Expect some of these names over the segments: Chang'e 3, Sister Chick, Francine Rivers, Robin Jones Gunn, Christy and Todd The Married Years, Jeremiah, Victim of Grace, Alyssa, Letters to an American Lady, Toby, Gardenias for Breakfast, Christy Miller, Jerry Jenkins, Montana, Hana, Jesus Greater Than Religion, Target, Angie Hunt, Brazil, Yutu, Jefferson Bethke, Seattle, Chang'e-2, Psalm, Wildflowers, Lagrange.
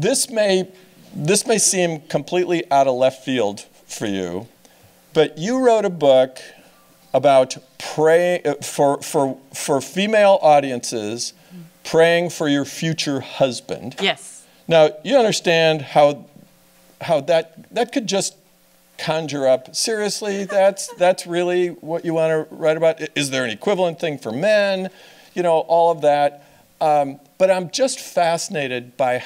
This may seem completely out of left field for you, but you wrote a book about for female audiences praying for your future husband. Yes. Now, you understand how that could just conjure up, seriously, that's really what you want to write about? Is there an equivalent thing for men? You know, all of that. But I'm just fascinated by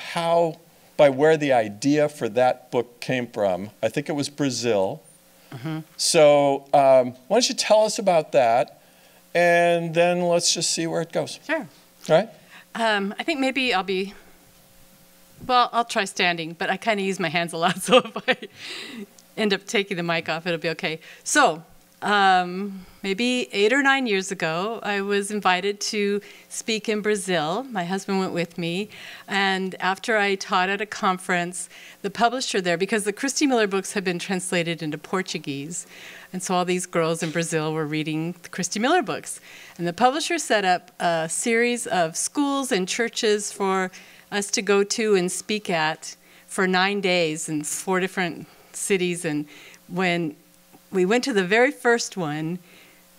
where the idea for that book came from. I think it was Brazil. Mm-hmm. So why don't you tell us about that, and then let's just see where it goes. Sure. All right? I think maybe I'll be, well, I'll try standing, but I kind of use my hands a lot, so if I end up taking the mic off, it'll be okay. So maybe 8 or 9 years ago, I was invited to speak in Brazil. My husband went with me. And after I taught at a conference, the publisher there, because the Christy Miller books had been translated into Portuguese, and so all these girls in Brazil were reading the Christy Miller books. And the publisher set up a series of schools and churches for us to go to and speak at for 9 days in 4 different cities. And when we went to the very first one,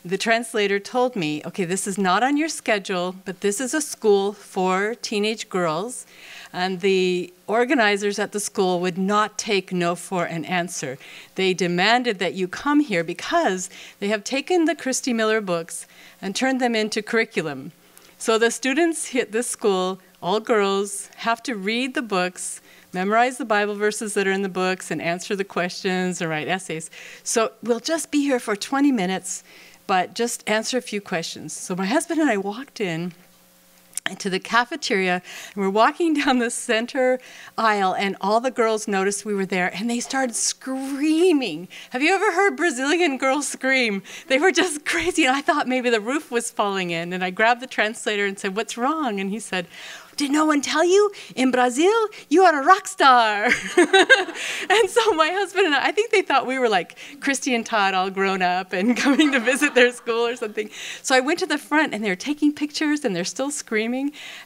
the translator told me, okay, this is not on your schedule, but this is a school for teenage girls, and the organizers at the school would not take no for an answer. They demanded that you come here because they have taken the Christy Miller books and turned them into curriculum. So the students at this school, all girls, have to read the books, memorize the Bible verses that are in the books, and answer the questions and write essays. So we'll just be here for 20 minutes, but just answer a few questions. So my husband and I walked in to the cafeteria, and we're walking down the center aisle, and all the girls noticed we were there, and they started screaming. Have you ever heard Brazilian girls scream? They were just crazy, and I thought maybe the roof was falling in, and I grabbed the translator and said, "What's wrong?" And he said, "Did no one tell you? In Brazil, you are a rock star." And so my husband and I think they thought we were like Christy and Todd all grown up and coming to visit their school or something. So I went to the front, and they were taking pictures, and they're still screaming,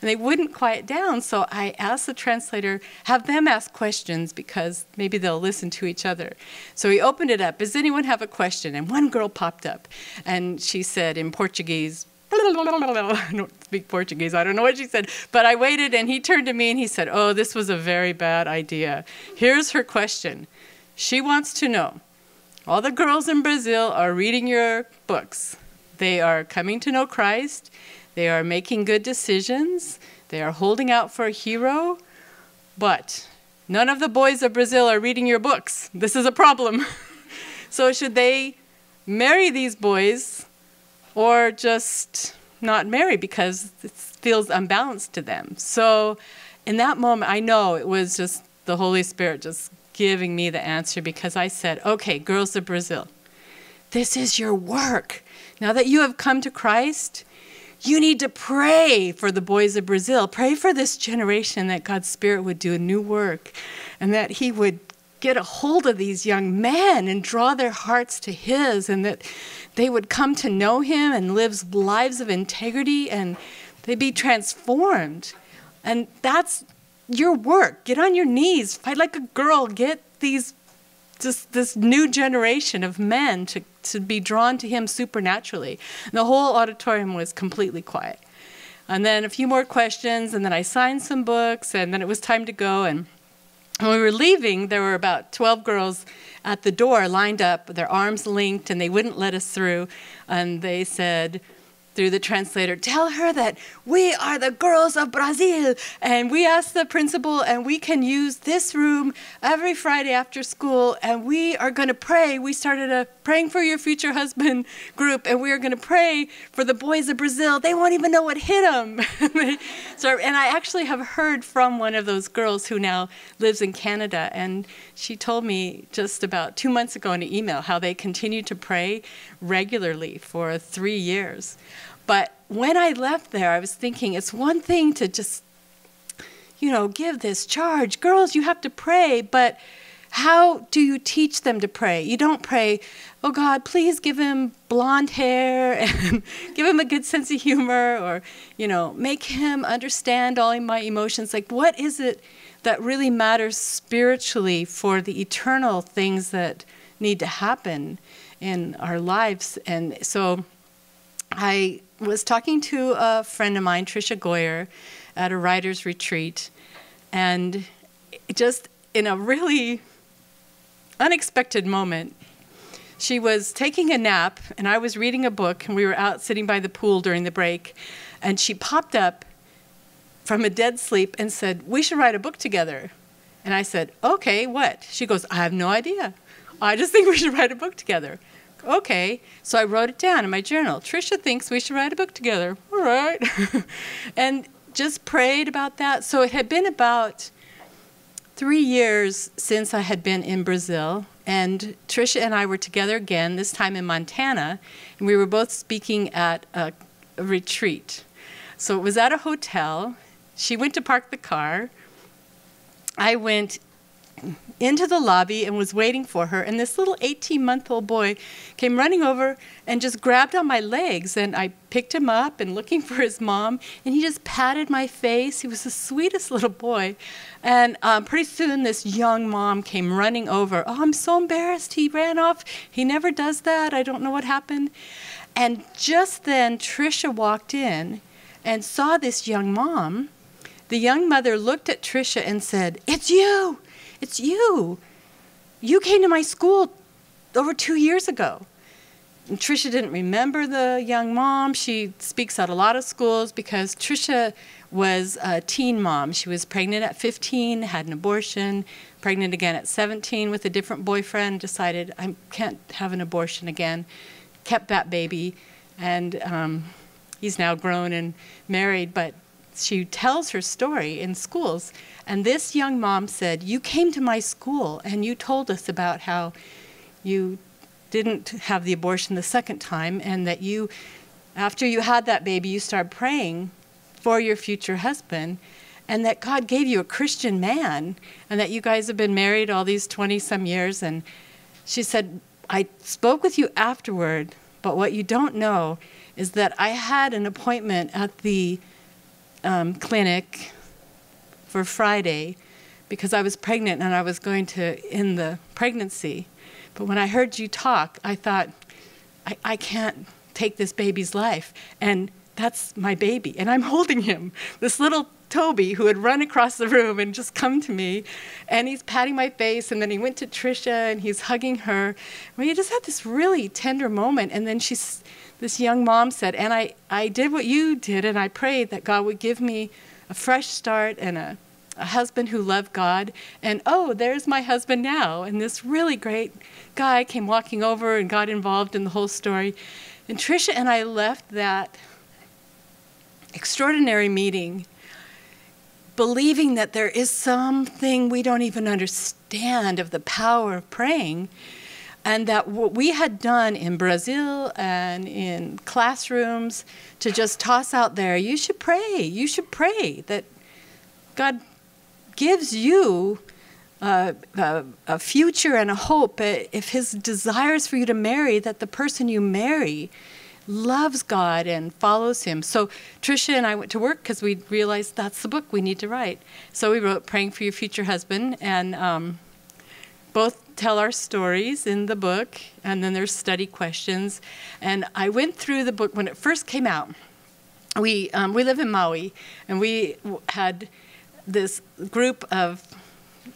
and they wouldn't quiet down. So I asked the translator, have them ask questions, because maybe they'll listen to each other. So he opened it up. Does anyone have a question? And one girl popped up, and she said in Portuguese, I don't speak Portuguese, I don't know what she said, but I waited, and he turned to me and he said, "Oh, this was a very bad idea. Here's her question. She wants to know, all the girls in Brazil are reading your books. They are coming to know Christ. They are making good decisions. They are holding out for a hero. But none of the boys of Brazil are reading your books. This is a problem. So should they marry these boys, or just not marry because it feels unbalanced to them?" So in that moment, I know it was just the Holy Spirit just giving me the answer, because I said, "Okay, girls of Brazil, this is your work. Now that you have come to Christ, you need to pray for the boys of Brazil. Pray for this generation that God's Spirit would do a new work, and that he would get a hold of these young men and draw their hearts to his, and that they would come to know him and live lives of integrity, and they'd be transformed. And that's your work. Get on your knees, fight like a girl, get these, just this new generation of men to be drawn to him supernaturally." And the whole auditorium was completely quiet. And then a few more questions, and then I signed some books, and then it was time to go. And when we were leaving, there were about 12 girls at the door lined up, their arms linked, and they wouldn't let us through. And they said, through the translator, "Tell her that we are the girls of Brazil, and we asked the principal, and we can use this room every Friday after school, and we are going to pray. We started a praying for your future husband group, and we are going to pray for the boys of Brazil. They won't even know what hit them." So, and I actually have heard from one of those girls who now lives in Canada, and she told me just about 2 months ago in an email how they continue to pray regularly for 3 years. But when I left there, I was thinking, it's one thing to just, you know, give this charge. Girls, you have to pray, but How do you teach them to pray? You don't pray, oh God, please give him blonde hair and give him a good sense of humor, or, you know, make him understand all my emotions. Like, what is it that really matters spiritually for the eternal things that need to happen in our lives? And so I was talking to a friend of mine, Tricia Goyer, at a writer's retreat, and just in a really unexpected moment, she was taking a nap and I was reading a book, and we were out sitting by the pool during the break, and she popped up from a dead sleep and said, we should write a book together. And I said, okay, what? She goes, I have no idea. I just think we should write a book together. Okay, so I wrote it down in my journal. Tricia thinks we should write a book together. All right. And just prayed about that. So it had been about 3 years since I had been in Brazil, and Tricia and I were together again, this time in Montana, and we were both speaking at a retreat. So it was at a hotel. She went to park the car. I went into the lobby and was waiting for her, and this little 18-month-old boy came running over and just grabbed on my legs, and I picked him up and looking for his mom, and he just patted my face. He was the sweetest little boy. And pretty soon this young mom came running over. Oh, I'm so embarrassed. He ran off. He never does that. I don't know what happened. And just then Tricia walked in and saw this young mom. The young mother looked at Tricia and said, it's you. It's you. You came to my school over 2 years ago. And Tricia didn't remember the young mom. She speaks at a lot of schools because Tricia was a teen mom. She was pregnant at 15, had an abortion, pregnant again at 17 with a different boyfriend, decided I can't have an abortion again, kept that baby, and he's now grown and married. But she tells her story in schools, and this young mom said, you came to my school and you told us about how you didn't have the abortion the second time, and that you, after you had that baby, you started praying for your future husband, and that God gave you a Christian man, and that you guys have been married all these 20-some years. And she said, I spoke with you afterward, but what you don't know is that I had an appointment at the clinic for Friday because I was pregnant and I was going to end the pregnancy. But when I heard you talk, I thought, I can't take this baby's life. And that's my baby. And I'm holding him, this little Toby who had run across the room and just come to me. And he's patting my face. And then he went to Tricia and he's hugging her. We just had this really tender moment. And then this young mom said, and I did what you did, and I prayed that God would give me a fresh start and a husband who loved God, and oh, there's my husband now. And this really great guy came walking over and got involved in the whole story. And Tricia and I left that extraordinary meeting believing that there is something we don't even understand of the power of praying, and that what we had done in Brazil and in classrooms to just toss out there, you should pray, that God gives you a future and a hope. If his desire is for you to marry, that the person you marry loves God and follows him. So Tricia and I went to work because we realized that's the book we need to write. So we wrote Praying for Your Future Husband, and both tell our stories in the book, and then there's study questions. And I went through the book when it first came out. We live in Maui, and we had this group of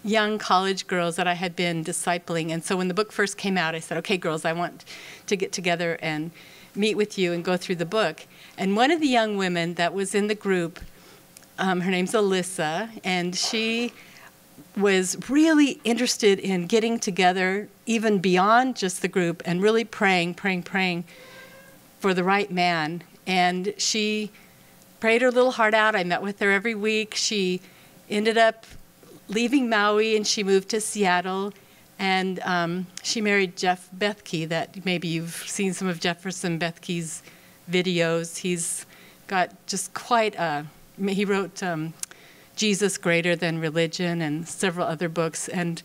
young college girls that I had been discipling. And so when the book first came out, I said, okay, girls, I want to get together and meet with you and go through the book. And one of the young women that was in the group, her name's Alyssa, and she was really interested in getting together even beyond just the group and really praying for the right man. And she prayed her little heart out. I met with her every week. She ended up leaving Maui, and she moved to Seattle. And she married Jeff Bethke, that maybe you've seen some of Jefferson Bethke's videos. He's got just quite a, he wrote Jesus Greater Than Religion and several other books. And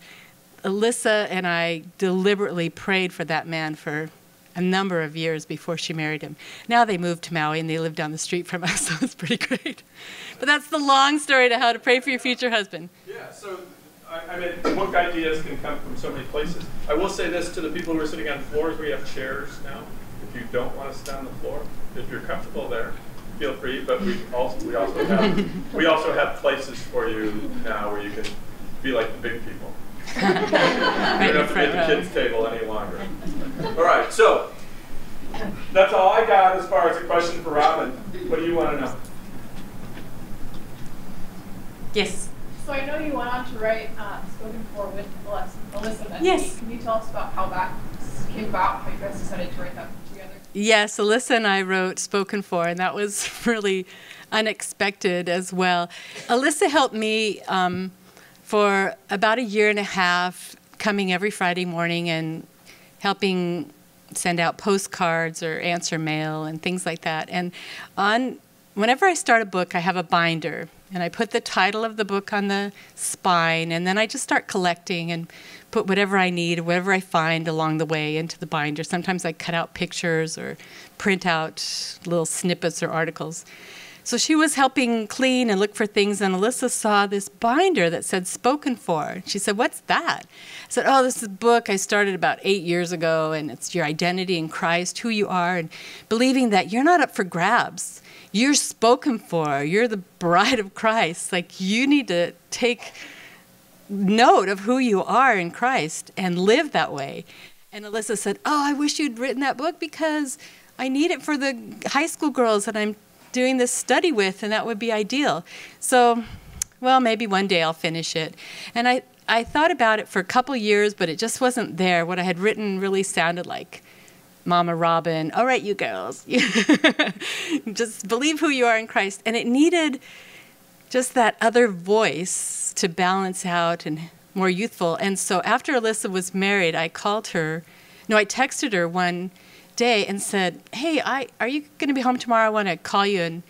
Alyssa and I deliberately prayed for that man for a number of years before she married him. Now they moved to Maui and they live down the street from us, so it's pretty great. But that's the long story to how to pray for your future husband. Yeah, so I mean, book ideas can come from so many places. I will say this to the people who are sitting on floors, we have chairs now. If you don't want to sit on the floor, if you're comfortable there, feel free, but we also have places for you now where you can be like the big people. You don't have to be at the kids' table any longer. All right, so that's all I got as far as a question for Robin. What do you want to know? Yes. So I know you went on to write Spoken For with Alyssa. Bethke. Yes. Can you tell us about how that came about, how you guys decided to write that together? Yes, Alyssa and I wrote Spoken For, and that was really unexpected as well. Alyssa helped me for about a year and a half, coming every Friday morning and helping send out postcards or answer mail and things like that. And whenever I start a book, I have a binder, and I put the title of the book on the spine, and then I just start collecting and put whatever I need, whatever I find along the way into the binder. Sometimes I cut out pictures or print out little snippets or articles. So she was helping clean and look for things, and Alyssa saw this binder that said Spoken For. She said, "What's that?" I said, "Oh, this is a book I started about 8 years ago, and it's your identity in Christ, who you are, and believing that you're not up for grabs. You're spoken for. You're the bride of Christ. Like, you need to take note of who you are in Christ and live that way." And Alyssa said, "Oh, I wish you'd written that book because I need it for the high school girls that I'm doing this study with, and that would be ideal. So, well, maybe one day I'll finish it." And I thought about it for a couple years, but it just wasn't there. What I had written really sounded like Mama Robin, "All right, you girls, just believe who you are in Christ." And it needed just that other voice to balance out and more youthful. And so after Alyssa was married, I texted her one day and said, "Hey, are you going to be home tomorrow? I want to call you and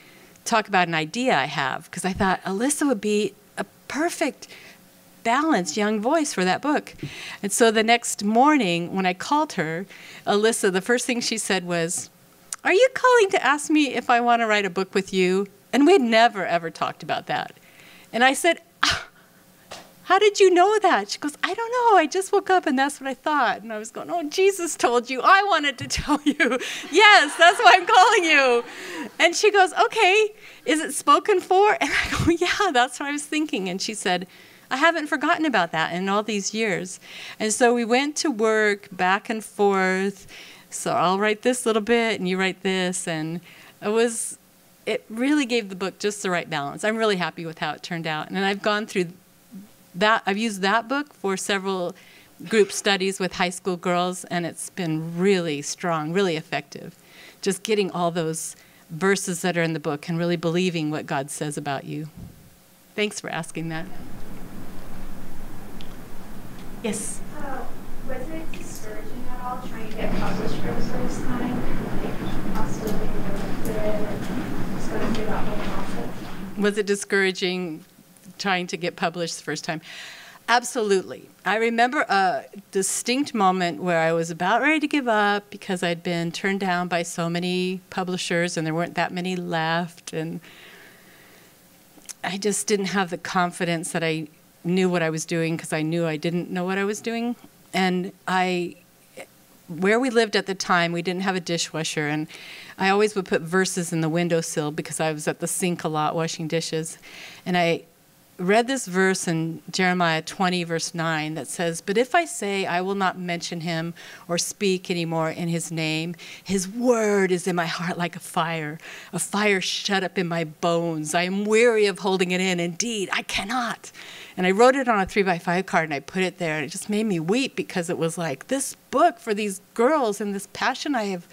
talk about an idea I have," because I thought Alyssa would be a perfect, balanced young voice for that book. And so the next morning when I called her, Alyssa, the first thing she said was, "Are you calling to ask me if I want to write a book with you?" And we'd never, ever talked about that. And I said, "How did you know that?" She goes, "I don't know. I just woke up and that's what I thought." And I was going, "Oh, Jesus told you. I wanted to tell you. Yes, that's why I'm calling you." And she goes, "Okay, is it spoken for?" And I go, "Yeah, that's what I was thinking." And she said, "I haven't forgotten about that in all these years." And so we went to work back and forth. So I'll write this little bit and you write this. And it really gave the book just the right balance. I'm really happy with how it turned out. And I've gone through that, I've used that book for several group studies with high school girls, and it's been really strong, really effective. Just getting all those verses that are in the book and really believing what God says about you. Thanks for asking that. Yes? Was it discouraging at all trying to get published for the first time? Was it discouraging trying to get published the first time? Absolutely. I remember a distinct moment where I was about ready to give up because I'd been turned down by so many publishers and there weren't that many left, and I just didn't have the confidence that I knew what I was doing because I knew I didn't know what I was doing. And where we lived at the time, we didn't have a dishwasher, and I always would put verses in the windowsill because I was at the sink a lot washing dishes. And I read this verse in Jeremiah 20, verse 9, that says, "But if I say I will not mention him or speak anymore in his name, his word is in my heart like a fire shut up in my bones. I am weary of holding it in. Indeed, I cannot." And I wrote it on a 3x5 card and I put it there, and it just made me weep because it was like, this book for these girls and this passion I have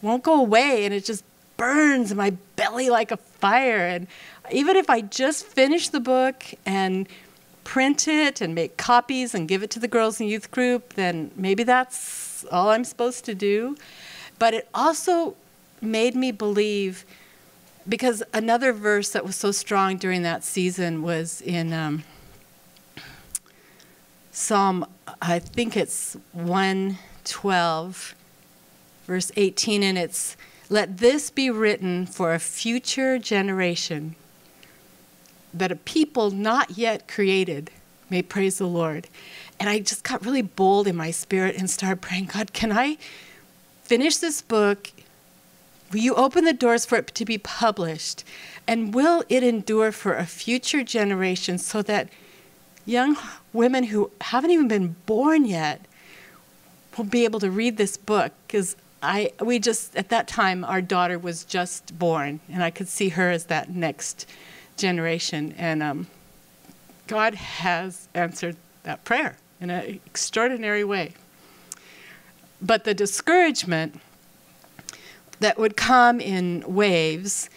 won't go away, and it just burns in my belly like a fire. And even if I just finish the book and print it and make copies and give it to the girls and youth group, then maybe that's all I'm supposed to do. But it also made me believe, because another verse that was so strong during that season was in Psalm, I think it's 112, verse 18, and it's, "Let this be written for a future generation, that a people not yet created may praise the Lord." And I just got really bold in my spirit and started praying, God, can I finish this book? Will you open the doors for it to be published? And will it endure for a future generation so that young women who haven't even been born yet will be able to read this book? Because we just, at that time, our daughter was just born, and I could see her as that next generation. And God has answered that prayer in an extraordinary way. But the discouragement that would come in waves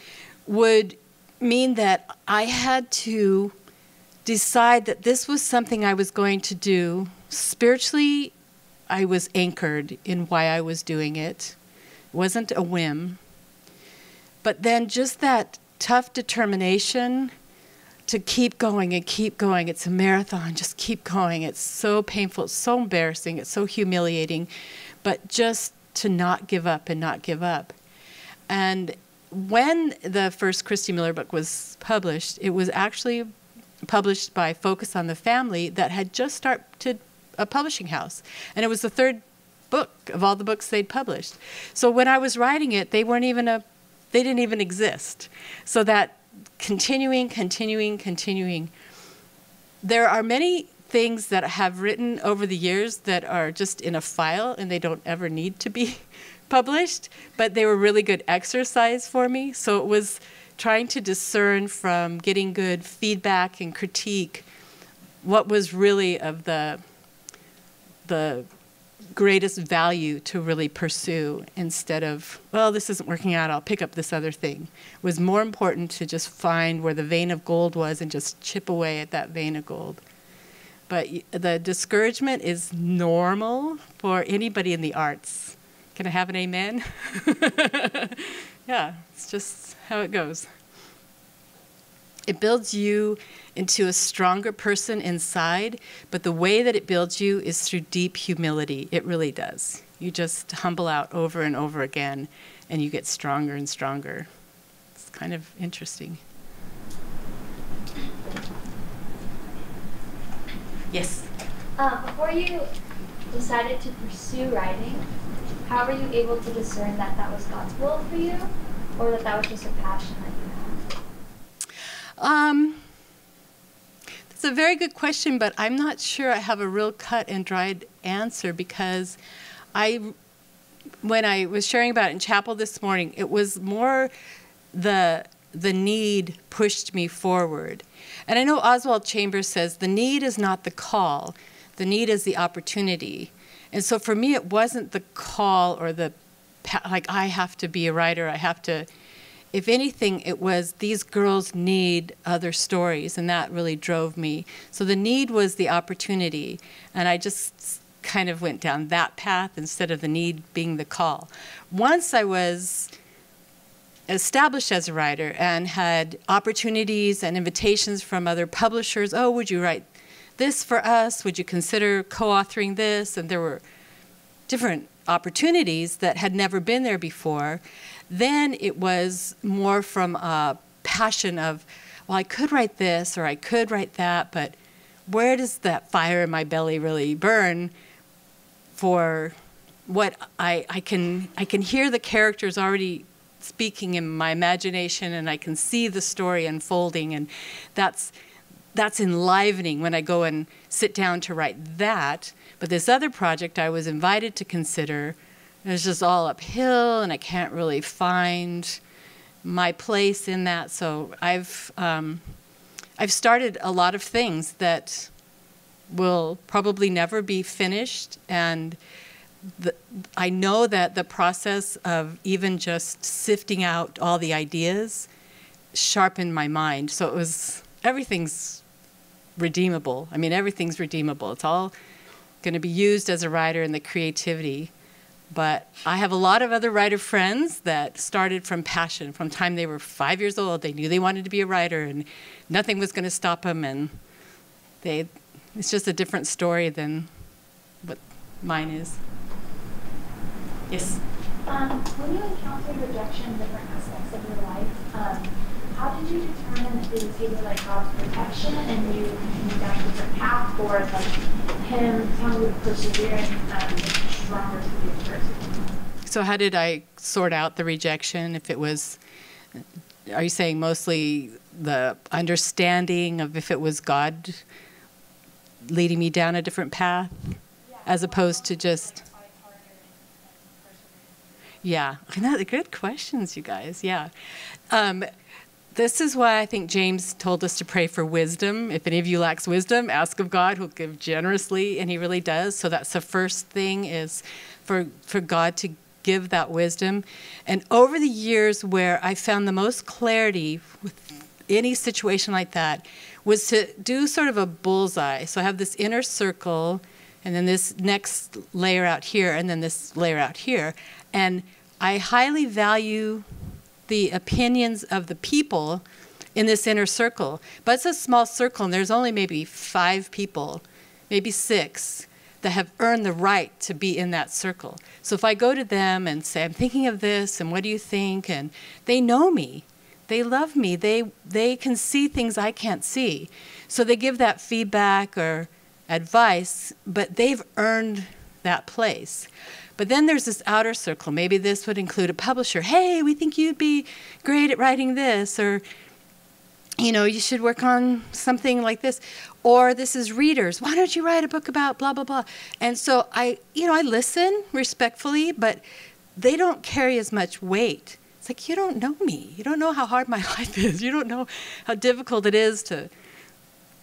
would mean that I had to decide that this was something I was going to do. Spiritually, I was anchored in why I was doing it. It wasn't a whim. But then just that tough determination to keep going and keep going. It's a marathon, just keep going. It's so painful, it's so embarrassing, it's so humiliating, but just to not give up and not give up. And when the first Christy Miller book was published, it was actually published by Focus on the Family that had just started a publishing house. And it was the third book of all the books they'd published. So when I was writing it, they weren't even they didn't even exist. So that continuing. There are many things that I have written over the years that are just in a file and they don't ever need to be published, but they were really good exercise for me. So it was trying to discern from getting good feedback and critique what was really of the greatest value to really pursue instead of, well, this isn't working out, I'll pick up this other thing. It was more important to just find where the vein of gold was and just chip away at that vein of gold. But the discouragement is normal for anybody in the arts. Can I have an amen? Yeah, it's just how it goes. It builds you into a stronger person inside, but the way that it builds you is through deep humility. It really does. You just humble out over and over again, and you get stronger and stronger. It's kind of interesting. Yes? Before you decided to pursue writing, how were you able to discern that that was God's will for you, or that that was just a passion that you had? That's a very good question, but I'm not sure I have a real cut and dried answer because when I was sharing about it in chapel this morning, it was more the need pushed me forward. And I know Oswald Chambers says, the need is not the call, the need is the opportunity. And so for me, it wasn't the call or the, like, I have to be a writer, I have to. If anything, it was these girls need other stories, and that really drove me. So the need was the opportunity, and I just kind of went down that path instead of the need being the call. Once I was established as a writer and had opportunities and invitations from other publishers, oh, would you write this for us? Would you consider co-authoring this? And there were different opportunities that had never been there before. Then it was more from a passion of, well, I could write this or I could write that, but where does that fire in my belly really burn for what I can hear the characters already speaking in my imagination, and I can see the story unfolding, and that's enlivening when I go and sit down to write that. But this other project I was invited to consider, it's just all uphill, and I can't really find my place in that. So I've started a lot of things that will probably never be finished, and I know that the process of even just sifting out all the ideas sharpened my mind. So it was, everything's redeemable. I mean, everything's redeemable. It's all going to be used as a writer in the creativity. But I have a lot of other writer friends that started from passion. From the time they were 5 years old, they knew they wanted to be a writer, and nothing was going to stop them. And they It's just a different story than what mine is. Yes? When you encountered rejection in different aspects of your life, how did you determine if it was either like God's protection and you continued down a different path, or like him telling you to persevere and stronger to be adversity? So how did I sort out the rejection? If it was, are you saying mostly the understanding of if it was God leading me down a different path, yeah, as opposed to just... Yeah, good questions, you guys, yeah. This is why I think James told us to pray for wisdom. If any of you lacks wisdom, ask of God, who'll give generously, and he really does. So that's the first thing, is for God to give that wisdom. And over the years where I found the most clarity with any situation like that was to do sort of a bullseye. So I have this inner circle, and then this next layer out here, and then this layer out here. And I highly value the opinions of the people in this inner circle. But it's a small circle, and there's only maybe 5 people, maybe 6, that have earned the right to be in that circle. So if I go to them and say, I'm thinking of this, and what do you think? And they know me. They love me. They can see things I can't see. So they give that feedback or advice, but they've earned that place. But then there's this outer circle. Maybe this would include a publisher. Hey, we think you'd be great at writing this, or, you know, you should work on something like this. Or this is readers. Why don't you write a book about blah, blah, blah? And so I, you know, I listen respectfully, but they don't carry as much weight. It's like, you don't know me. You don't know how hard my life is. You don't know how difficult it is to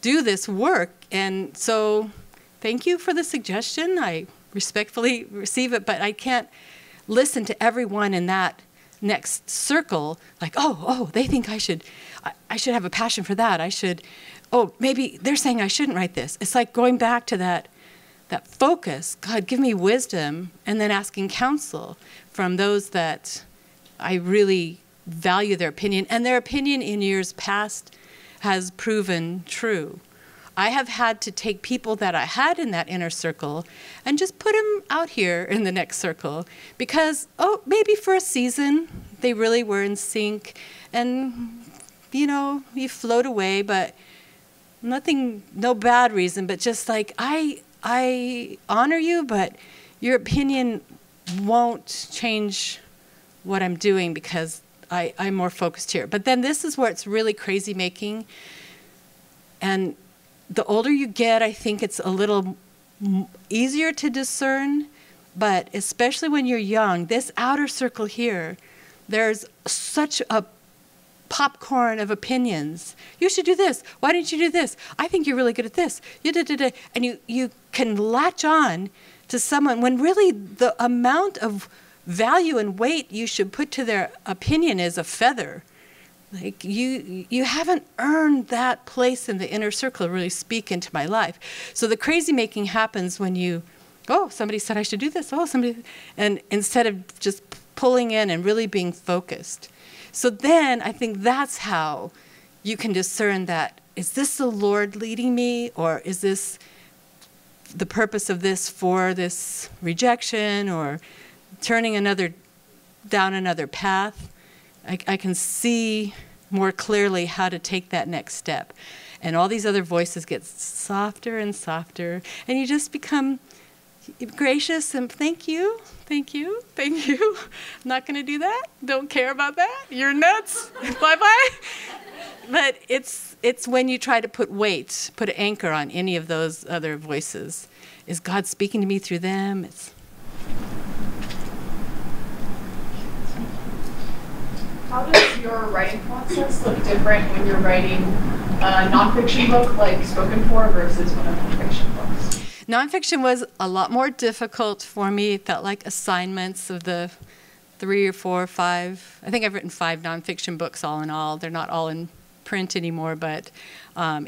do this work. And so thank you for the suggestion. I respectfully receive it, but I can't listen to everyone in that next circle, like, oh, they think I should have a passion for that. I should, oh, maybe they're saying I shouldn't write this. It's like going back to that focus, God, give me wisdom, and then asking counsel from those that I really value their opinion, and their opinion in years past has proven true. I have had to take people that I had in that inner circle and just put them out here in the next circle because, oh, maybe for a season they really were in sync and, you know, you float away, but nothing, no bad reason, but just like, I honor you, but your opinion won't change what I'm doing because I'm more focused here. But then this is where it's really crazy making, and the older you get, I think it's a little easier to discern, but especially when you're young, this outer circle here, there's such a popcorn of opinions. You should do this. Why didn't you do this? I think you're really good at this. You did it. And you can latch on to someone when really the amount of value and weight you should put to their opinion is a feather. Like, you haven't earned that place in the inner circle to really speak into my life. So the crazy making happens when you, oh, somebody said I should do this. Oh, somebody, and instead of just pulling in and really being focused. So then I think that's how you can discern that, is this the Lord leading me, or is this the purpose of this for this rejection or turning down another path? I can see more clearly how to take that next step. And all these other voices get softer and softer, and you just become gracious and thank you, thank you, thank you. I'm not going to do that. Don't care about that. You're nuts. Bye-bye. But it's when you try to put weight, put an anchor on any of those other voices. Is God speaking to me through them? How does your writing process look different when you're writing a nonfiction book like Spoken For versus one of the fiction books? Nonfiction was a lot more difficult for me. It felt like assignments of the 3 or 4 or 5. I think I've written 5 nonfiction books all in all. They're not all in print anymore, but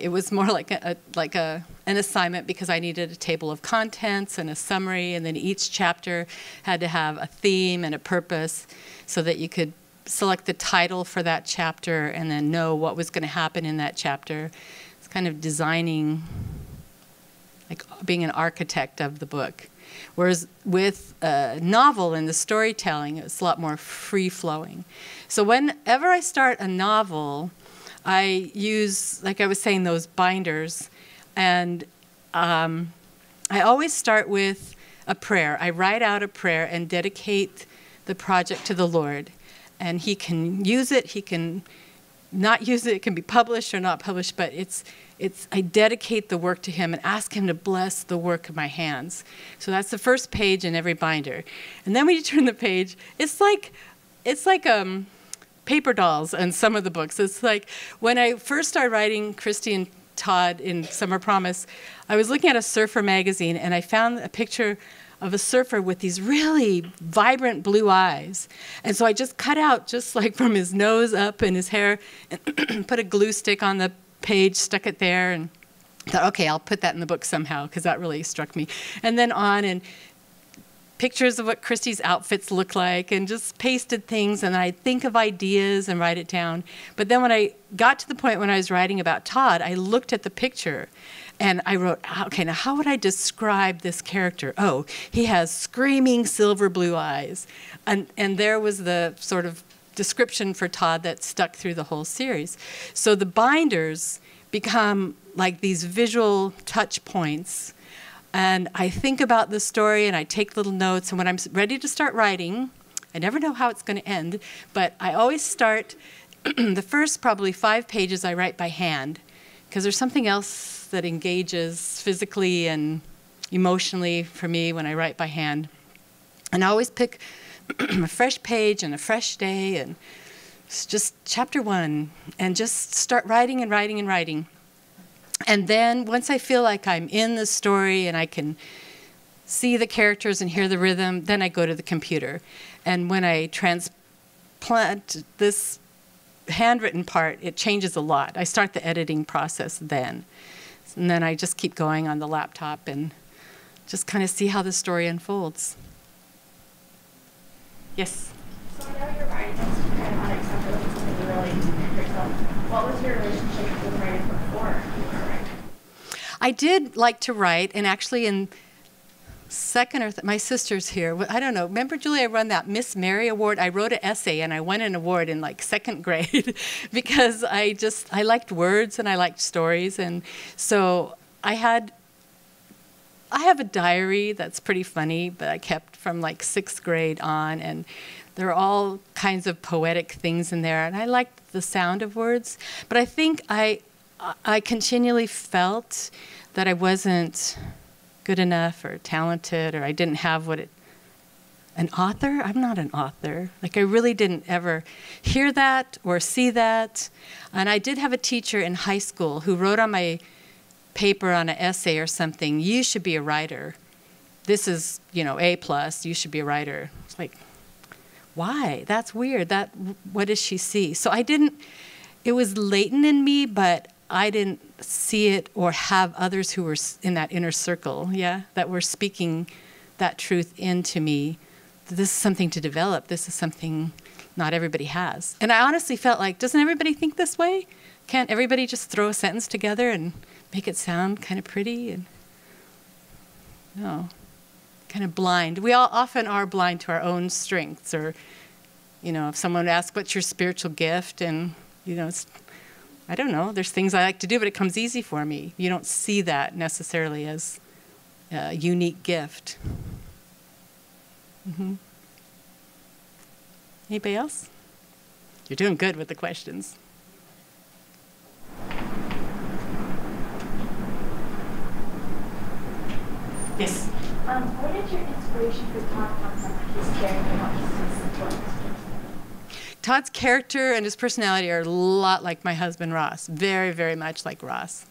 it was more like an assignment because I needed a table of contents and a summary, and then each chapter had to have a theme and a purpose so that you could select the title for that chapter and then know what was going to happen in that chapter. It's kind of designing like being an architect of the book. Whereas with a novel and the storytelling, it's a lot more free-flowing. So whenever I start a novel, I use, like I was saying, those binders. And I always start with a prayer. I write out a prayer and dedicate the project to the Lord. And he can use it, he can not use it, it can be published or not published, but I dedicate the work to him and ask him to bless the work of my hands. So that's the first page in every binder. And then when you turn the page, it's like paper dolls and some of the books. It's like when I first started writing Christy and Todd in Summer Promise, I was looking at a surfer magazine and I found a picture of a surfer with these really vibrant blue eyes. And so I just cut out, just like from his nose up and his hair, and put a glue stick on the page, stuck it there, and thought, okay, I'll put that in the book somehow, because that really struck me. And then on, and pictures of what Christy's outfits look like, and just pasted things, and I'd think of ideas and write it down. But then when I got to the point when I was writing about Todd, I looked at the picture, and I wrote, okay, now how would I describe this character? Oh, he has screaming silver blue eyes. And there was the sort of description for Todd that stuck through the whole series. So the binders become like these visual touch points. And I think about the story, and I take little notes. And when I'm ready to start writing, I never know how it's going to end, but I always start the first probably 5 pages I write by hand, because there's something else that engages physically and emotionally for me when I write by hand. And I always pick a fresh page and a fresh day, and it's just chapter 1, and just start writing and writing and writing. And then once I feel like I'm in the story and I can see the characters and hear the rhythm, then I go to the computer. And when I transplant this handwritten part, it changes a lot. I start the editing process then. And then I just keep going on the laptop and just kind of see how the story unfolds. Yes? So I know you're writing books to kind of on acceptance and you really did yourself. What was your relationship with writing before you were writing? I did like to write, and actually in second or my sister's here. I don't know. Remember, Julie, I won that Miss Mary Award. I wrote an essay, and I won an award in like 2nd grade because I liked words and I liked stories, and so I have a diary that's pretty funny, but I kept from like 6th grade on, and there are all kinds of poetic things in there, and I liked the sound of words, but I think I continually felt that I wasn't good enough or talented, or I didn't have what it, an author? I'm not an author. Like I really didn't ever hear that or see that. And I did have a teacher in high school who wrote on my paper on an essay or something, you should be a writer. This is, you know, A+, you should be a writer. It's like, why? That's weird. That, what does she see? So I didn't, it was latent in me, but I didn't see it or have others who were in that inner circle, yeah, that were speaking that truth into me. This is something to develop. This is something not everybody has. And I honestly felt like, doesn't everybody think this way? Can't everybody just throw a sentence together and make it sound kind of pretty? And no, kind of blind. We all often are blind to our own strengths, or, you know, if someone asks, what's your spiritual gift? And, you know, it's, I don't know, there's things I like to do, but it comes easy for me. You don't see that necessarily as a unique gift. Mm-hmm. Anybody else? You're doing good with the questions. Yes? What is your inspiration for Todd on some of his character and how he sees the world? Todd's character and his personality are a lot like my husband Ross, very, very much like Ross.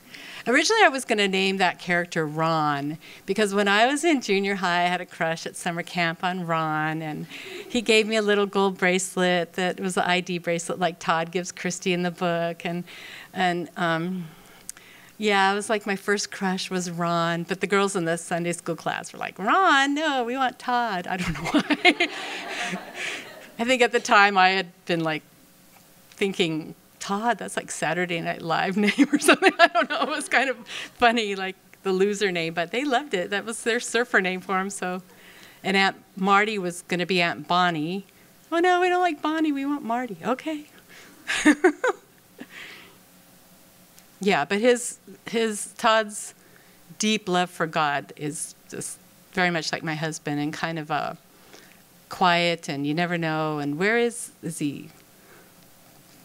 Originally, I was going to name that character Ron, because when I was in junior high, I had a crush at summer camp on Ron, and he gave me a little gold bracelet that was the ID bracelet like Todd gives Christy in the book, and yeah, it was like my first crush was Ron, but the girls in the Sunday school class were like, Ron, no, we want Todd. I don't know why. I think at the time I had been like thinking, Todd, that's like Saturday Night Live name or something. I don't know. It was kind of funny, like the loser name, but they loved it. That was their surfer name for him. So, and Aunt Marty was going to be Aunt Bonnie. Oh, no, we don't like Bonnie. We want Marty. Okay. Yeah, but Todd's deep love for God is just very much like my husband, and kind of a quiet, and you never know, and where is he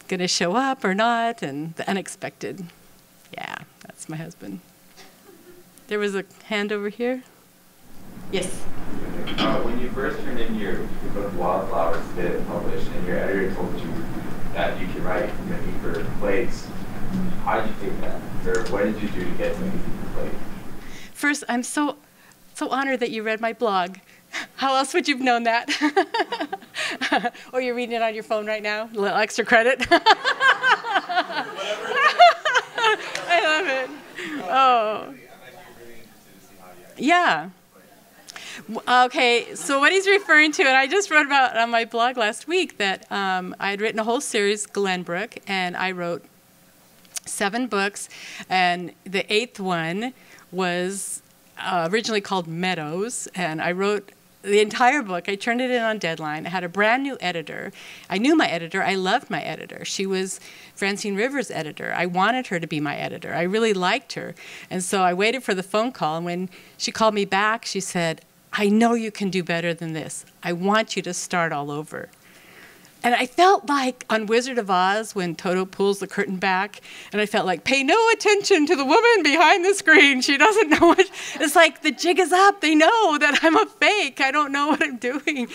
going to show up or not, and the unexpected. Yeah, that's my husband. There was a hand over here. Yes. When you first turned in your book Wildflowers did published, and your editor told you that you could write from a deeper place, how did you think that? Or what did you do to get to a deeper place? First, I'm so honored that you read my blog. How else would you have known that? Or you're reading it on your phone right now? A little extra credit. I love it. Oh. Yeah. Okay, so what he's referring to, and I just wrote about on my blog last week, that I had written a whole series, Glenbrook, and I wrote 7 books, and the 8th one was originally called Meadows, and I wrote the entire book. I turned it in on deadline. I had a brand new editor. I knew my editor. I loved my editor. She was Francine Rivers' editor. I wanted her to be my editor. I really liked her. And so I waited for the phone call, and when she called me back, she said, I know you can do better than this. I want you to start all over. And I felt like on Wizard of Oz when Toto pulls the curtain back, and I felt like, pay no attention to the woman behind the screen. She doesn't know what. It's like, the jig is up. They know that I'm a fake. I don't know what I'm doing.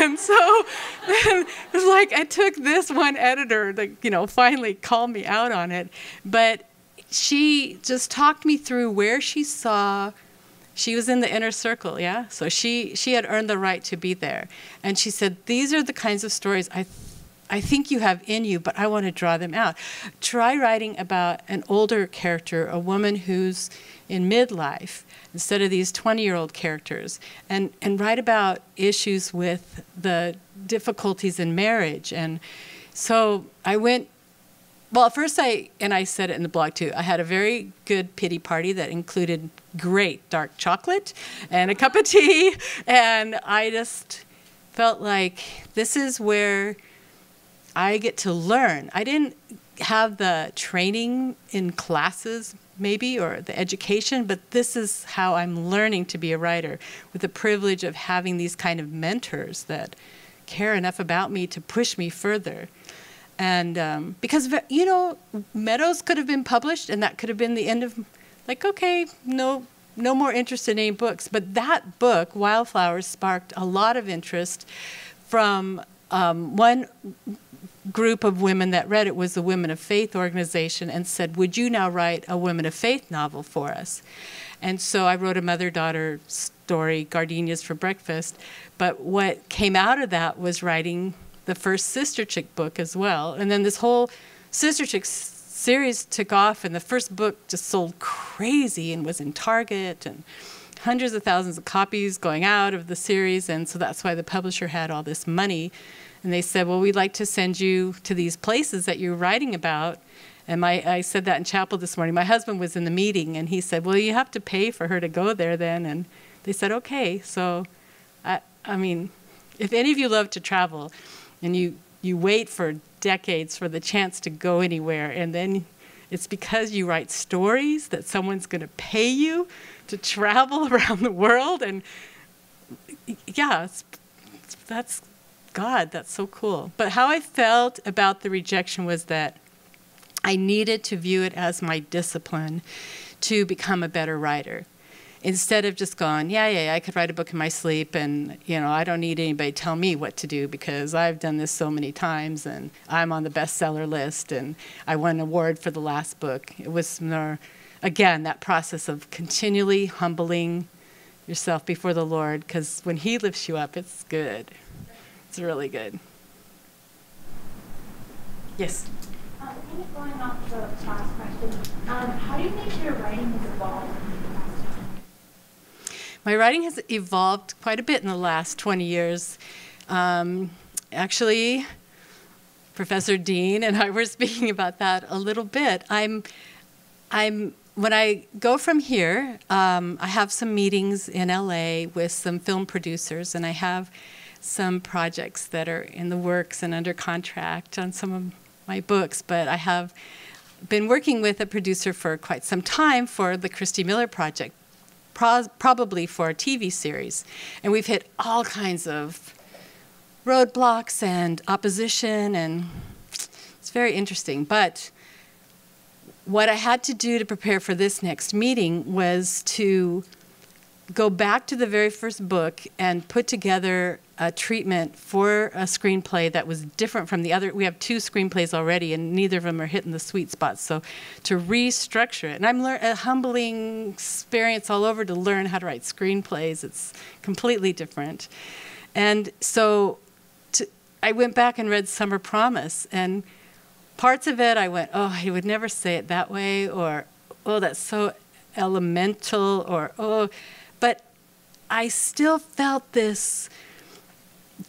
And so it's like I took this one editor that, you know, finally called me out on it. But she just talked me through where she saw. She was in the inner circle, yeah? So she had earned the right to be there. And she said, these are the kinds of stories I think you have in you, but I want to draw them out. Try writing about an older character, a woman who's in midlife, instead of these 20-year-old characters, and write about issues with the difficulties in marriage. And so I went. Well, at first I said it in the blog too, I had a very good pity party that included great dark chocolate and a cup of tea, and I just felt like this is where I get to learn. I didn't have the training in classes maybe, or the education, but this is how I'm learning to be a writer, with the privilege of having these kind of mentors that care enough about me to push me further. And because, you know, Meadows could have been published, and that could have been the end of, like, okay, no more interest in any books. But that book, Wildflowers, sparked a lot of interest from one group of women that read it was the Women of Faith organization, and said, would you now write a Women of Faith novel for us? And so I wrote a mother-daughter story, Gardenias for Breakfast. But what came out of that was writing the first Sister Chick book as well. And then this whole Sister Chick series took off, and the first book just sold crazy and was in Target, and hundreds of thousands of copies going out of the series. And so that's why the publisher had all this money. And they said, well, we'd like to send you to these places that you're writing about. And I said that in chapel this morning. My husband was in the meeting, and he said, well, you have to pay for her to go there then. And they said, okay. So, I mean, if any of you love to travel, and you wait for decades for the chance to go anywhere, and then it's because you write stories that someone's going to pay you to travel around the world. And yeah, that's God, that's so cool. But how I felt about the rejection was that I needed to view it as my discipline to become a better writer. Instead of just going, yeah, I could write a book in my sleep, and, you know, I don't need anybody to tell me what to do because I've done this so many times, and I'm on the bestseller list, and I won an award for the last book. It was more, again, that process of continually humbling yourself before the Lord, because when He lifts you up, it's good. It's really good. Yes? Kind of going off the last question, how do you think your writing has evolved? My writing has evolved quite a bit in the last 20 years. Actually, Professor Dean and I were speaking about that a little bit. I'm when I go from here, I have some meetings in LA with some film producers, and I have some projects that are in the works and under contract on some of my books. But I have been working with a producer for quite some time for the Christy Miller project, probably for a TV series. And we've hit all kinds of roadblocks and opposition, and it's very interesting. But what I had to do to prepare for this next meeting was to go back to the very first book and put together a treatment for a screenplay that was different from the other. We have two screenplays already, and neither of them are hitting the sweet spots. So to restructure it, and I'm a humbling experience all over to learn how to write screenplays. It's completely different. And so I went back and read Summer Promise, and parts of it I went, oh, I would never say it that way, or, oh, that's so elemental, or, oh. But I still felt this,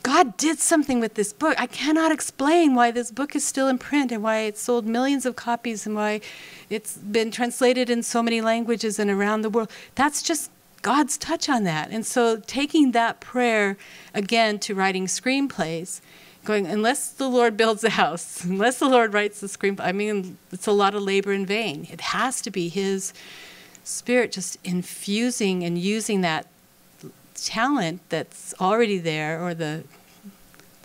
God did something with this book. I cannot explain why this book is still in print and why it's sold millions of copies and why it's been translated in so many languages and around the world. That's just God's touch on that. And so taking that prayer again to writing screenplays, going, unless the Lord builds the house, unless the Lord writes the screenplay, I mean, it's a lot of labor in vain. It has to be His Spirit just infusing and using that talent that's already there, or the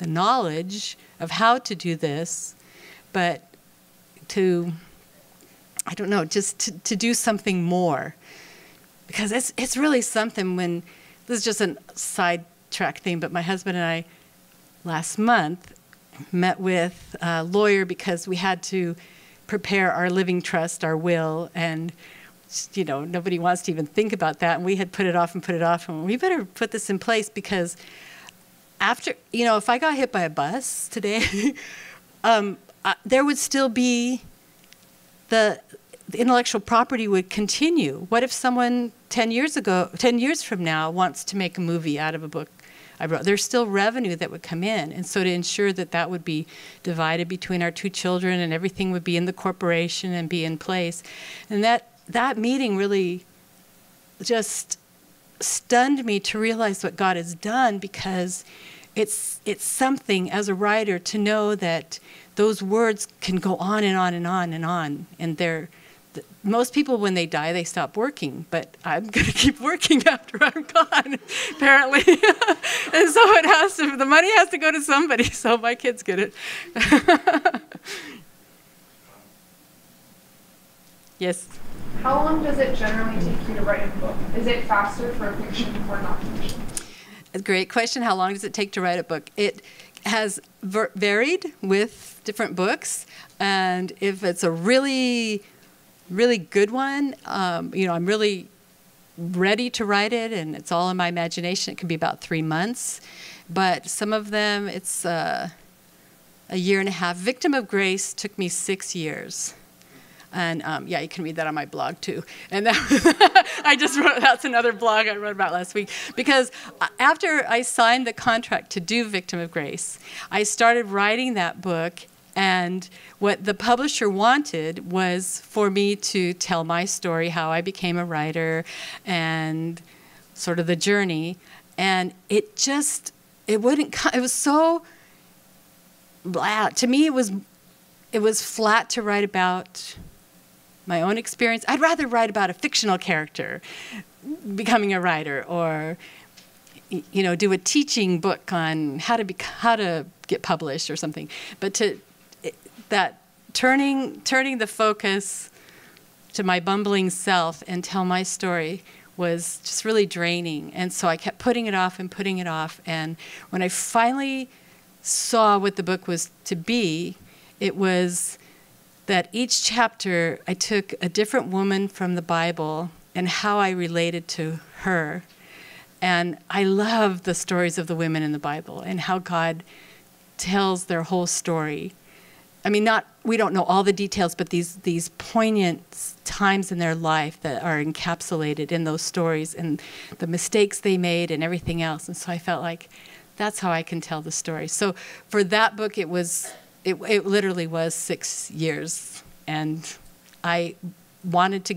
knowledge of how to do this, but to, I don't know, just to do something more. Because it's really something when, this is just a sidetrack thing, but my husband and I last month met with a lawyer because we had to prepare our living trust, our will, and you know, nobody wants to even think about that. And we had put it off, and we better put this in place because after, you know, if I got hit by a bus today, there would still be, the intellectual property would continue. What if someone 10 years from now wants to make a movie out of a book I wrote? There's still revenue that would come in. And so to ensure that that would be divided between our two children and everything would be in the corporation and be in place. And that meeting really just stunned me to realize what God has done, because it's something as a writer to know that those words can go on and on and on and on. And most people, when they die, they stop working, but I'm going to keep working after I'm gone, apparently. And so it has to, the money has to go to somebody, so my kids get it. Yes? How long does it generally take you to write a book? Is it faster for fiction or nonfiction? Great question. How long does it take to write a book? It has varied with different books, and if it's a really, really good one, you know, I'm really ready to write it, and it's all in my imagination, it can be about 3 months. But some of them, it's a year and a half. Victim of Grace took me 6 years. And yeah, you can read that on my blog too. And that that's another blog I wrote about last week. Because after I signed the contract to do Victim of Grace, I started writing that book, and what the publisher wanted was for me to tell my story, how I became a writer, and sort of the journey. And it just, it wouldn't, it was so, blah. To me it was flat to write about my own experience. I'd rather write about a fictional character becoming a writer, or you know, do a teaching book on how to get published or something. But turning the focus to my bumbling self and tell my story was just really draining. And so I kept putting it off and putting it off. And when I finally saw what the book was to be, it was that each chapter I took a different woman from the Bible and how I related to her. And I love the stories of the women in the Bible and how God tells their whole story. I mean, we don't know all the details, but these poignant times in their life that are encapsulated in those stories and the mistakes they made and everything else. And so I felt like that's how I can tell the story. So for that book, it literally was 6 years, and I wanted to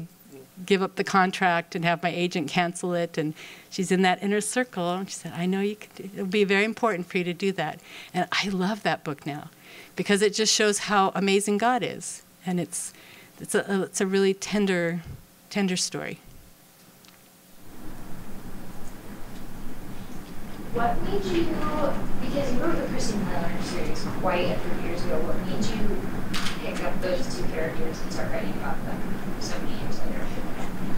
give up the contract and have my agent cancel it. And she's in that inner circle. And she said, I know you can, it'll be very important for you to do that. And I love that book now because it just shows how amazing God is. And it's a really tender, tender story. What made you, because you wrote the Christy Miller series quite a few years ago, what made you pick up those two characters and start writing about them so many years later?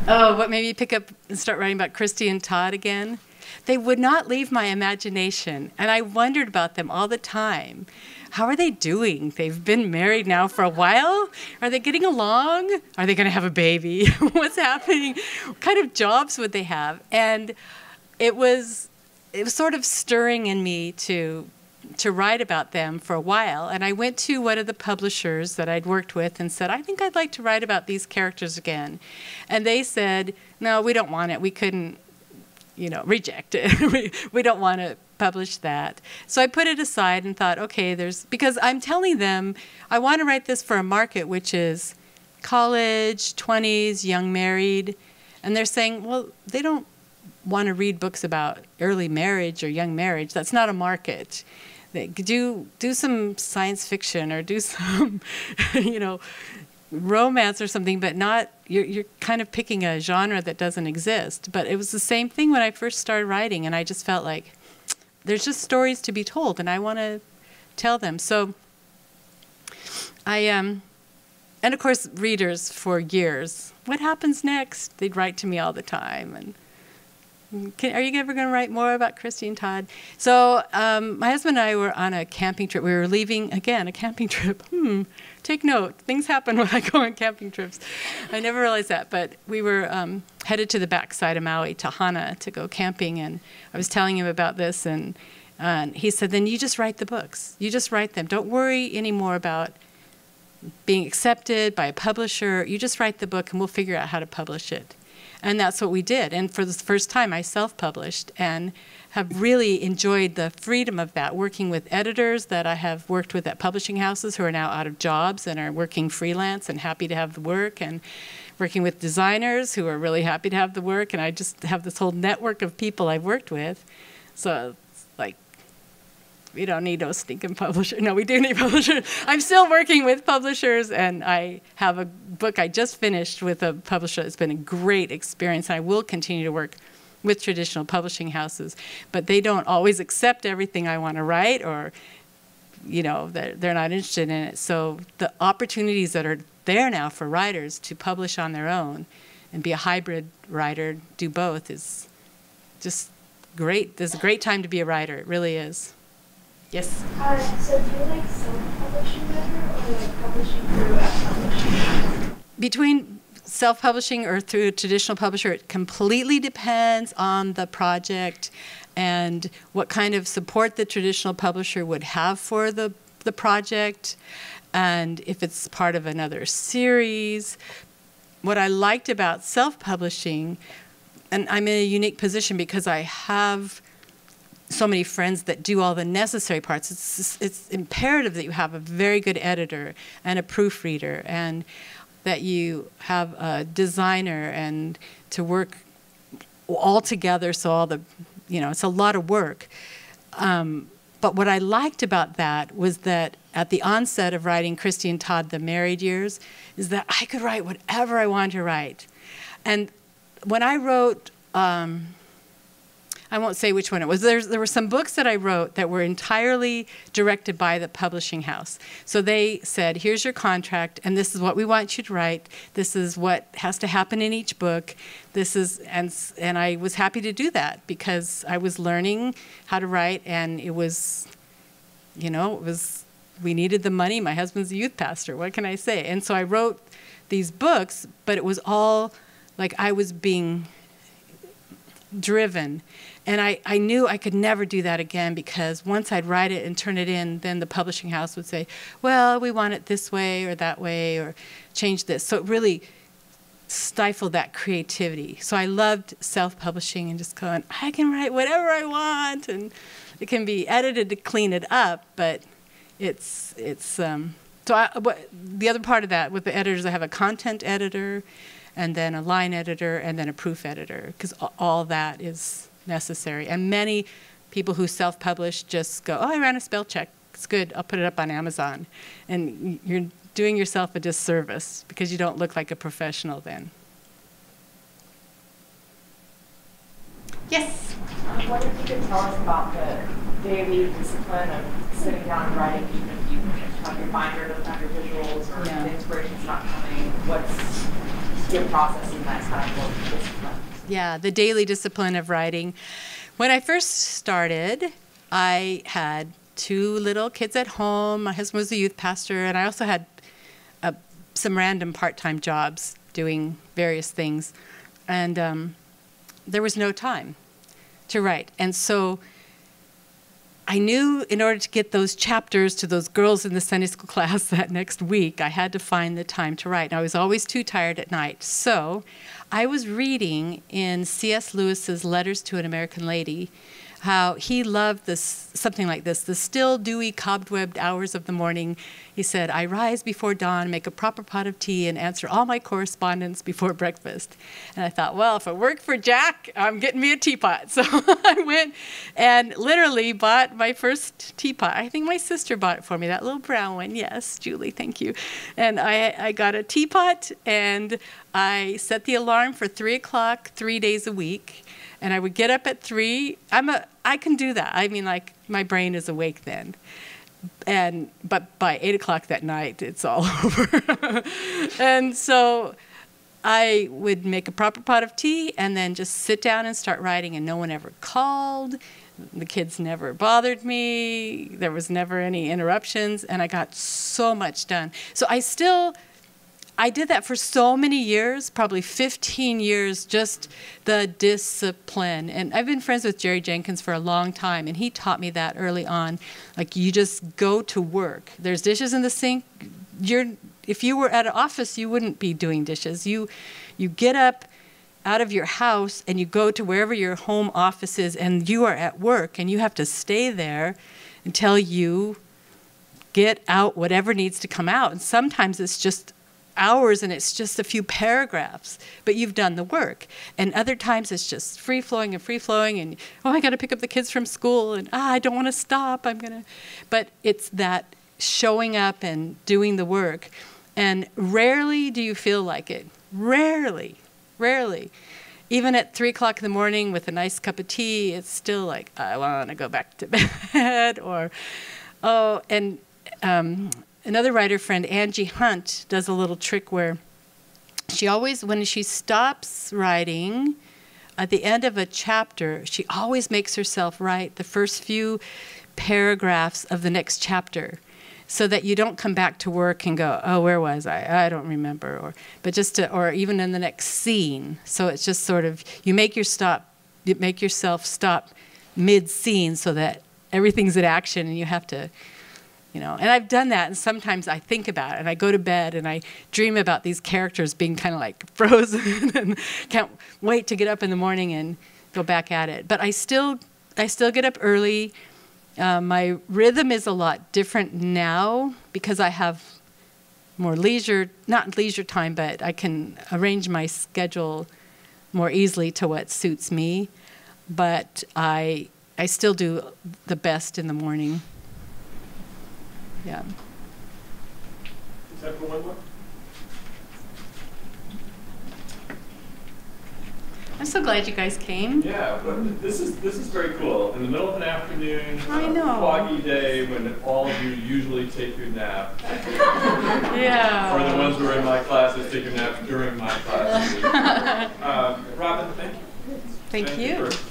Oh, what made me pick up and start writing about Christy and Todd again? They would not leave my imagination, and I wondered about them all the time. How are they doing? They've been married now for a while. Are they getting along? Are they going to have a baby? What's happening? What kind of jobs would they have? And it was sort of stirring in me to write about them for a while. And I went to one of the publishers that I'd worked with and said, I think I'd like to write about these characters again. And they said, no, we don't want it. We couldn't, you know, reject it. we don't want to publish that. So I put it aside and thought, okay, because I'm telling them, I want to write this for a market, which is college, 20s, young married. And they're saying, well, they don't want to read books about early marriage or young marriage. That's not a market. They do some science fiction or do some, you know, romance or something, but not, you're kind of picking a genre that doesn't exist. But it was the same thing when I first started writing, and I just felt like there's just stories to be told, and I want to tell them. So I, and of course, readers for years, what happens next? They'd write to me all the time, and are you ever going to write more about Christy and Todd? So my husband and I were on a camping trip. We were leaving, again, a camping trip. Take note. Things happen when I go on camping trips. I never realized that. But we were headed to the backside of Maui, to Hana, to go camping. And I was telling him about this. And he said, then you just write the books. You just write them. Don't worry anymore about being accepted by a publisher. You just write the book, and we'll figure out how to publish it. And that's what we did. And for the first time, I self-published and have really enjoyed the freedom of that, working with editors that I have worked with at publishing houses who are now out of jobs and are working freelance and happy to have the work, and working with designers who are really happy to have the work. And I just have this whole network of people I've worked with. So it's like, we don't need no stinking publisher. No, we do need publishers. I'm still working with publishers, and I have a book I just finished with a publisher. It's been a great experience, and I will continue to work with traditional publishing houses, but they don't always accept everything I want to write, or, you know, they're not interested in it. So the opportunities that are there now for writers to publish on their own and be a hybrid writer, do both, is just great. This is a great time to be a writer. It really is. Yes. So do you like self-publishing better, or like publishing through a publisher? Between self-publishing or through a traditional publisher, it completely depends on the project and what kind of support the traditional publisher would have for the project, and if it's part of another series. What I liked about self-publishing, and I'm in a unique position because I have so many friends that do all the necessary parts. It's imperative that you have a very good editor and a proofreader, and that you have a designer, and to work all together. So all the, you know, it's a lot of work. But what I liked about that was that at the onset of writing Christy and Todd: The Married Years is that I could write whatever I wanted to write. And when I wrote, I won't say which one it was. There were some books that I wrote that were entirely directed by the publishing house. So they said, here's your contract, and this is what we want you to write. This is what has to happen in each book. This is, and I was happy to do that because I was learning how to write, and it was, you know, it was, we needed the money. My husband's a youth pastor. What can I say? And so I wrote these books, but it was all like I was being driven. And I knew I could never do that again, because once I'd write it and turn it in, then the publishing house would say, well, we want it this way or that way, or change this. So it really stifled that creativity. So I loved self-publishing and just going, I can write whatever I want, and it can be edited to clean it up, but it's so the other part of that with the editors, I have a content editor, and then a line editor, and then a proof editor, because all that is necessary. And many people who self-publish just go, oh, I ran a spell check. It's good. I'll put it up on Amazon. And you're doing yourself a disservice because you don't look like a professional then. Yes? I wonder if you could tell us about the daily discipline of sitting down and writing, even if you have your binder, doesn't have your visuals, or yeah. the inspiration's not coming. What's your process in that kind of discipline? Yeah, the daily discipline of writing. When I first started, I had two little kids at home. My husband was a youth pastor, and I also had some random part-time jobs doing various things. And there was no time to write. And so I knew in order to get those chapters to those girls in the Sunday school class that next week, I had to find the time to write. And I was always too tired at night. So I was reading in C.S. Lewis's Letters to an American Lady how he loved this, something like this, the still, dewy, cobwebbed hours of the morning. He said, I rise before dawn, make a proper pot of tea, and answer all my correspondence before breakfast. And I thought, well, if it worked for Jack, I'm getting me a teapot. So I went and literally bought my first teapot. I think my sister bought it for me, that little brown one. Yes, Julie, thank you. And I got a teapot, and I set the alarm for 3 o'clock, 3 days a week. And I would get up at 3. I can do that. I mean, like, my brain is awake then. But by 8 o'clock that night, it's all over. And so I would make a proper pot of tea and then just sit down and start writing, and no one ever called. The kids never bothered me. There was never any interruptions, and I got so much done. So I did that for so many years, probably 15 years, just the discipline. And I've been friends with Jerry Jenkins for a long time, and he taught me that early on. Like, you just go to work. There's dishes in the sink. If you were at an office, you wouldn't be doing dishes. You get up out of your house, and you go to wherever your home office is, and you are at work, and you have to stay there until you get out whatever needs to come out. And sometimes it's just hours, and it's just a few paragraphs, but you've done the work. And other times it's just free-flowing and free-flowing, and, oh, I got to pick up the kids from school, and, I don't want to stop, but it's that showing up and doing the work. And rarely do you feel like it. Rarely, rarely. Even at 3 o'clock in the morning with a nice cup of tea, it's still like, I want to go back to bed, or, oh, and, another writer friend, Angie Hunt, does a little trick where she always, when she stops writing, at the end of a chapter, she always makes herself write the first few paragraphs of the next chapter, so that you don't come back to work and go, oh, where was I? I don't remember, or even in the next scene. So it's just sort of, you make yourself stop mid-scene so that everything's in action, and you have to, and I've done that, and sometimes I think about it, and I go to bed, and I dream about these characters being kind of like frozen and can't wait to get up in the morning and go back at it. But I still get up early. My rhythm is a lot different now because I have more leisure, not leisure time, but I can arrange my schedule more easily to what suits me. But I still do the best in the morning. Yeah. Is that for one more? I'm so glad you guys came. Yeah, this is very cool. In the middle of an afternoon, foggy day when all of you usually take your nap. Yeah. Or the ones who are in my classes take your nap during my classes. Robin, thank you. Thank you.